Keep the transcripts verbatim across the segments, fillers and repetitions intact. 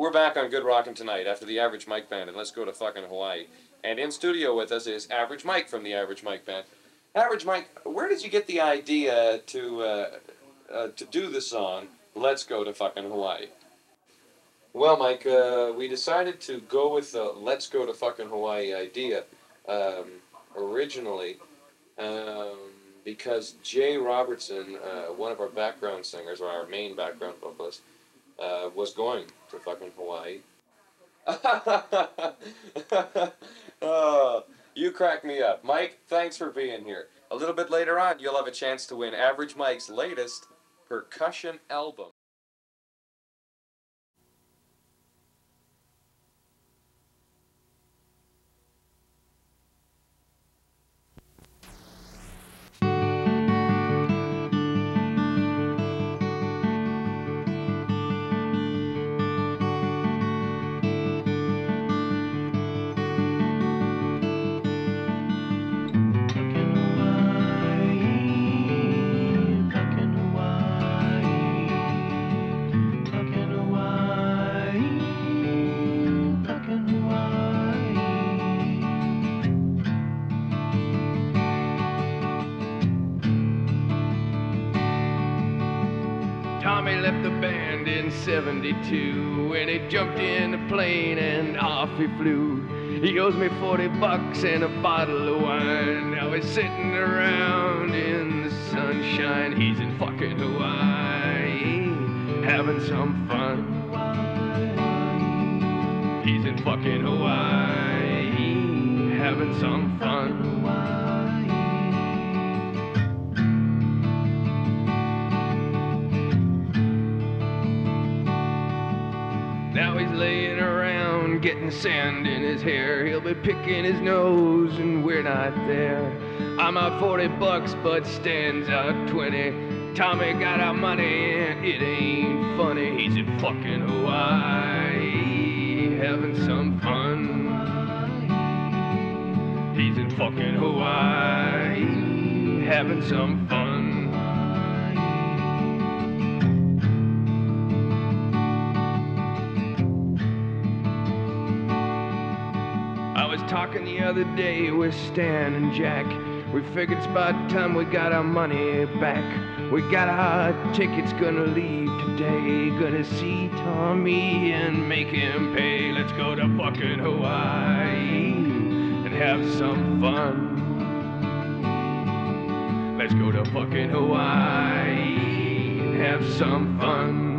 We're back on Good Rockin' Tonight after The Average Mike Band, and Let's Go to Fuckin' Hawaii. And in studio with us is Average Mike from The Average Mike Band. Average Mike, where did you get the idea to uh, uh, to do the song, Let's Go to Fuckin' Hawaii? Well, Mike, uh, we decided to go with the Let's Go to Fuckin' Hawaii idea um, originally um, because Jay Robertson, uh, one of our background singers, or our main background vocalist, Uh, was going to fucking Hawaii. Oh, you crack me up. Mike, thanks for being here. A little bit later on, you'll have a chance to win Average Mike's latest percussion album. Tommy left the band in seventy-two when he jumped in a plane and off he flew. He owes me forty bucks and a bottle of wine. Now he's sitting around in the sunshine. He's in fucking Hawaii, having some fun. He's in fucking Hawaii, having some fun. Now he's laying around getting sand in his hair. He'll be picking his nose and we're not there. I'm out forty bucks, but Stan's out twenty. Tommy got our money and it ain't funny. He's in fucking Hawaii, having some fun. He's in fucking Hawaii, having some fun. Talking the other day with Stan and Jack, we figured it's about time we got our money back. We got our tickets, gonna leave today, gonna see Tommy and make him pay. Let's go to fucking Hawaii and have some fun. Let's go to fucking Hawaii and have some fun.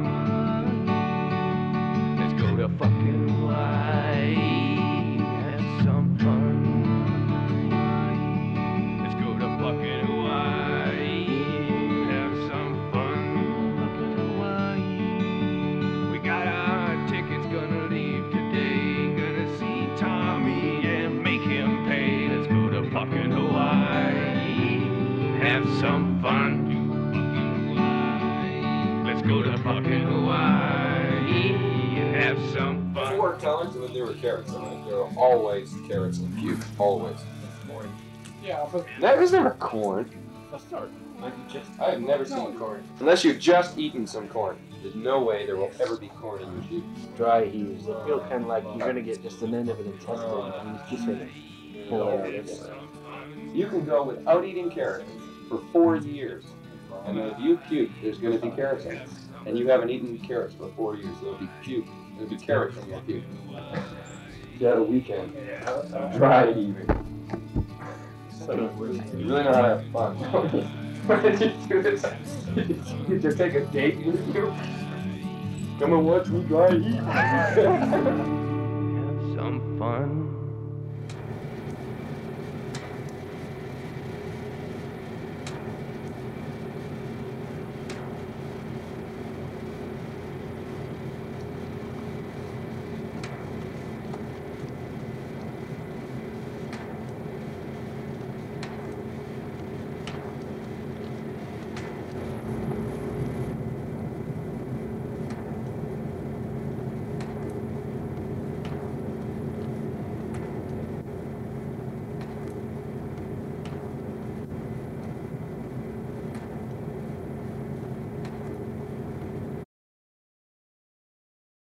Let's go to fucking Hawaii. Have some fun. Let's go to fucking Hawaii and have some fun. Four times and then there were carrots in it. There are always carrots in it. Always. Corn. Yeah, but that was never corn. Let's start. I have never seen corn. Unless you've just eaten some corn. There's no way there will ever be corn in your juice. Dry heaves. They feel kind of like you're going to get just an end of an intestine. And it's just going to pull out of it. You can go without eating carrots for four years, and if you puke, there's going to be carrots in it. And you haven't eaten carrots for four years, there'll be puke. There'll be carrots in your puke. You had a weekend. Try it even. You really know how to have fun. Why did you do this? Did you just take a date with you? Come and watch me dry eat. Have some fun.